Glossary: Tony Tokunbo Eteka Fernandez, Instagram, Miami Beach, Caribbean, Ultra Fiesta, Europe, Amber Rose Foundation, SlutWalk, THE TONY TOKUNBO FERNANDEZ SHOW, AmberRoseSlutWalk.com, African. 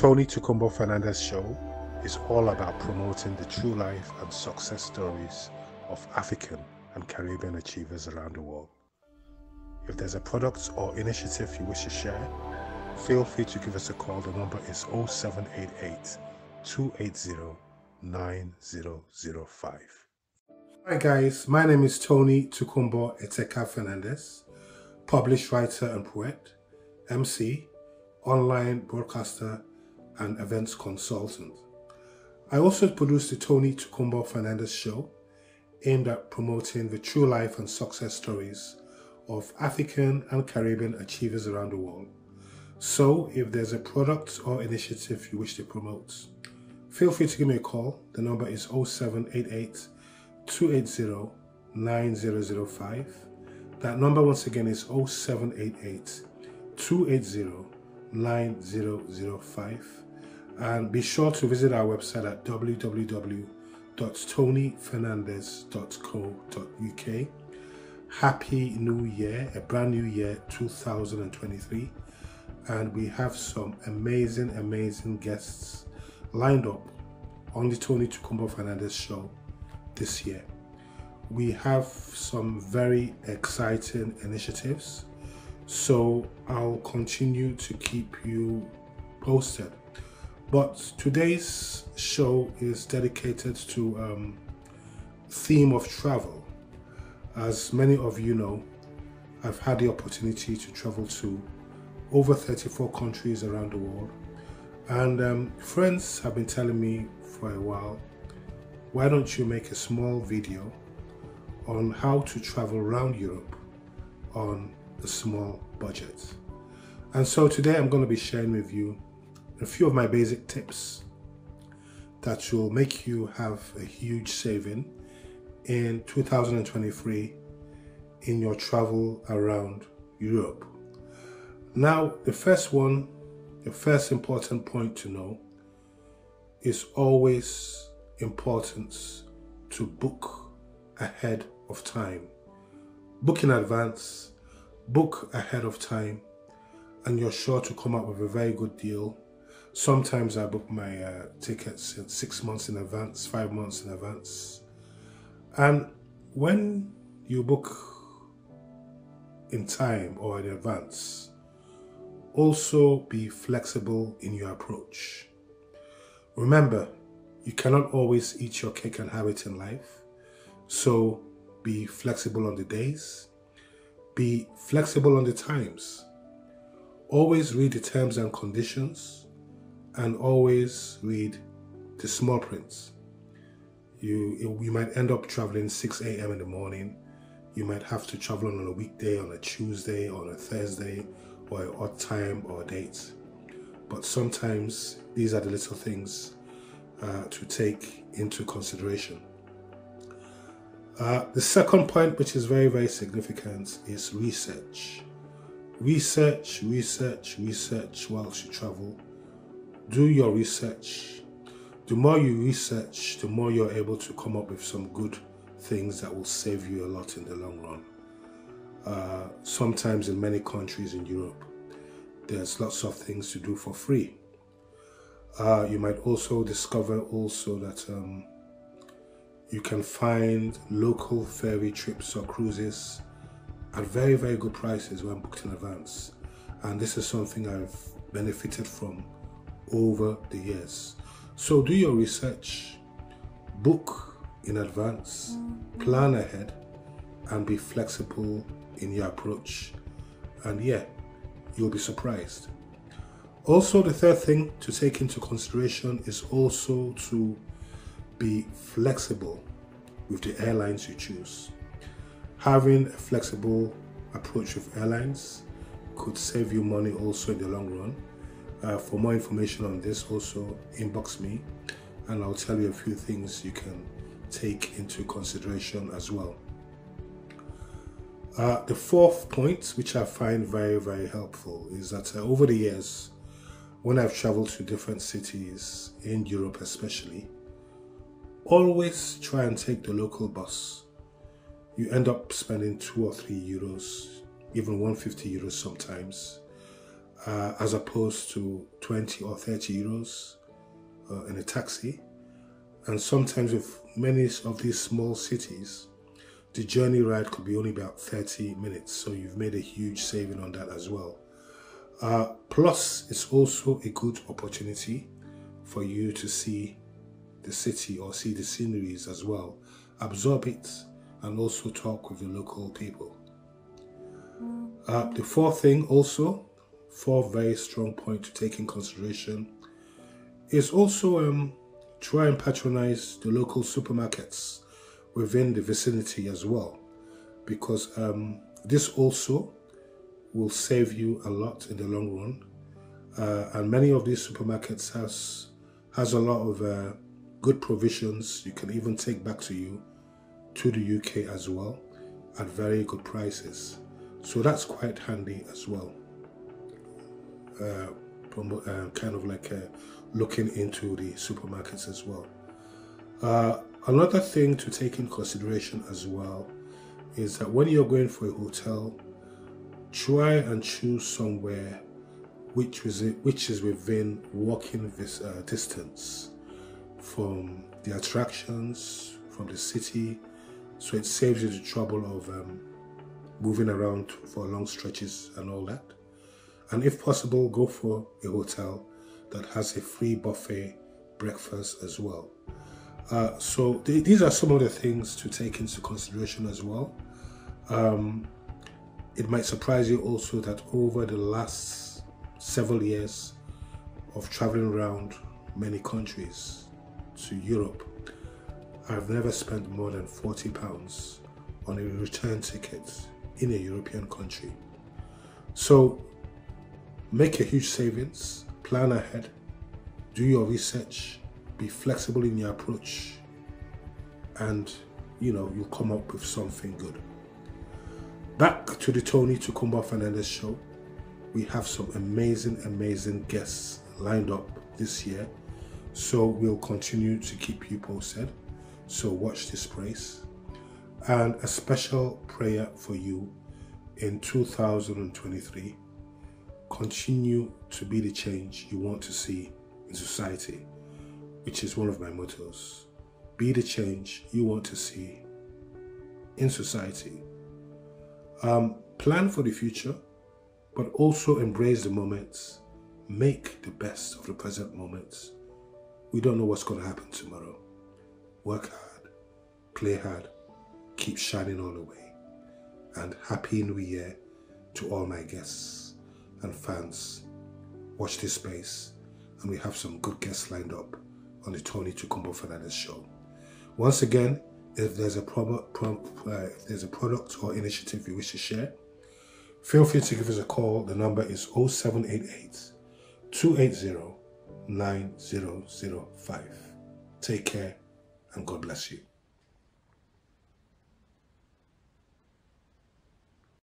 Tony Tokunbo Fernandez Show is all about promoting the true life and success stories of African and Caribbean achievers around the world. If there's a product or initiative you wish to share, feel free to give us a call. The number is 0788 280 9005. Alright guys, my name is Tony Tokunbo Eteka Fernandez, published writer and poet, MC, online broadcaster and events consultant. I also produce the Tony Tokunbo Fernandez Show, aimed at promoting the true life and success stories of African and Caribbean achievers around the world. So if there's a product or initiative you wish to promote, feel free to give me a call. The number is 0788 280 9005. That number once again is 0788 280 9005. And be sure to visit our website at www.tonyfernandez.co.uk. Happy New Year, a brand new year 2023, and we have some amazing guests lined up on the Tony Tokunbo Fernandez Show this year. We have some very exciting initiatives, so I'll continue to keep you posted. But today's show is dedicated to theme of travel. As many of you know, I've had the opportunity to travel to over 34 countries around the world, and friends have been telling me for a while, why don't you make a small video on how to travel around Europe on a small budget? And so today I'm going to be sharing with you a few of my basic tips that will make you have a huge saving in 2023 in your travel around Europe. Now, the first important point to know is always important to book ahead of time. Book in advance, book ahead of time, and you're sure to come up with a very good deal. Sometimes I book my tickets 6 months in advance, 5 months in advance. And when you book in time or in advance, also be flexible in your approach. Remember, you cannot always eat your cake and have it in life. So be flexible on the days, be flexible on the times. Always read the terms and conditions, and always read the small prints. You might end up traveling 6 a.m. in the morning. You might have to travel on a weekday, on a Tuesday, on a Thursday, or an odd time or date. But sometimes these are the little things to take into consideration. The second point, which is very significant, is research. Research whilst you travel. Do your research. The more you research, the more you're able to come up with some good things that will save you a lot in the long run. Sometimes in many countries in Europe, there's lots of things to do for free. You might also discover that you can find local ferry trips or cruises at very good prices when booked in advance. And this is something I've benefited from over the years. So do your research, book in advance, plan ahead, and be flexible in your approach. And yeah, you'll be surprised. Also, the third thing to take into consideration is also to be flexible with the airlines you choose. Having a flexible approach with airlines could save you money also in the long run. For more information on this, also inbox me and I'll tell you a few things you can take into consideration as well. The fourth point, which I find very helpful, is that over the years, when I've traveled to different cities in Europe especially, always try and take the local bus. You end up spending €2 or €3, even €1.50 sometimes. as opposed to 20 or 30 euros in a taxi. And sometimes with many of these small cities, the journey ride could be only about 30 minutes. So you've made a huge saving on that as well. Plus, it's also a good opportunity for you to see the city or see the sceneries as well. Absorb it and also talk with the local people. The fourth thing also, four very strong point to take in consideration, is also try and patronize the local supermarkets within the vicinity as well, because this also will save you a lot in the long run. And many of these supermarkets has a lot of good provisions you can even take back to you to the UK as well at very good prices. So that's quite handy as well, kind of like looking into the supermarkets as well. Another thing to take in consideration as well is that when you're going for a hotel, try and choose somewhere which is within walking distance from the attractions, from the city, so it saves you the trouble of moving around for long stretches and all that. And if possible, go for a hotel that has a free buffet breakfast as well. So these are some of the things to take into consideration as well. It might surprise you also that over the last several years of traveling around many countries to Europe, I've never spent more than £40 on a return ticket in a European country. So make a huge savings, plan ahead, do your research, be flexible in your approach, and you know, you'll come up with something good. Back to the Tony Tokunbo Fernandez Show. We have some amazing guests lined up this year, so we'll continue to keep you posted. So watch this space. And a special prayer for you in 2023. Continue to be the change you want to see in society, which is one of my mottos. Be the change you want to see in society. Plan for the future, but also embrace the moment. Make the best of the present moment. We don't know what's going to happen tomorrow. Work hard, play hard, keep shining all the way. And Happy New Year to all my guests and fans. Watch this space, and we have some good guests lined up on the Tony Tokunbo Fernandez Show. Once again, if there's a product or initiative you wish to share, feel free to give us a call. The number is 0788 280 9005. Take care and God bless you.